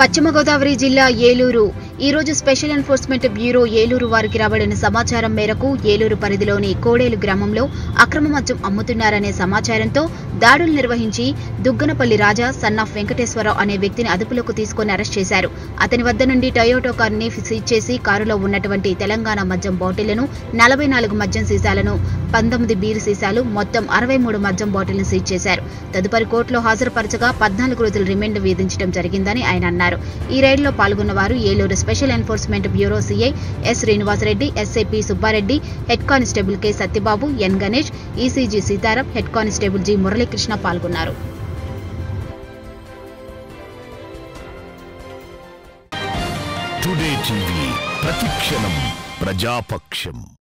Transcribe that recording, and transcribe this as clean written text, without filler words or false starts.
పశ్చిమ గోదావరి జిల్లా ఏలూరు ఈ రోజు స్పెషల్ ఎన్ఫోర్స్మెంట్ బ్యూరో ఏలూరు వారికి రాబడిన సమాచారం మేరకు ఏలూరు పరిధిలోని కోడేలు గ్రామంలో అక్రమ మద్యం అమ్ముతున్నారనే సమాచారంతో దాడులు నిర్వహించి దుగ్గనపల్లి రాజా సన్నాఫ్ వెంకటేశ్వరరావు అనే వ్యక్తిని అదుపులోకి తీసుకుని అరెస్ట్ చేశారు. అతని వద్ద నుండి టయోటో కారుని సీజ్ చేసి కారులో ఉన్నటువంటి తెలంగాణ మద్యం బాటిళ్లను 44 మద్యం సీసాలను 19 బీర్ సీసాలు మొత్తం 63 మద్యం బాటిళ్లను సీజ్ చేశారు. తదుపరి కోర్టులో హాజరుపరచగా 14 రోజుల రిమాండ్ విధించడం జరిగిందని ఆయన అన్నారు. ఈ రైడ్లో పాల్గొన్న వారు Eluru special enforcement bureau CI S Srinivasa Reddy, SI P Subbareddy, head constable K Satyababu, N Ganesh, ECG Sitaram, head constable G Muralikrishna పాల్గొన్నారు. టుడే టీవీ ప్రతిక్షణం ప్రజాపక్షం.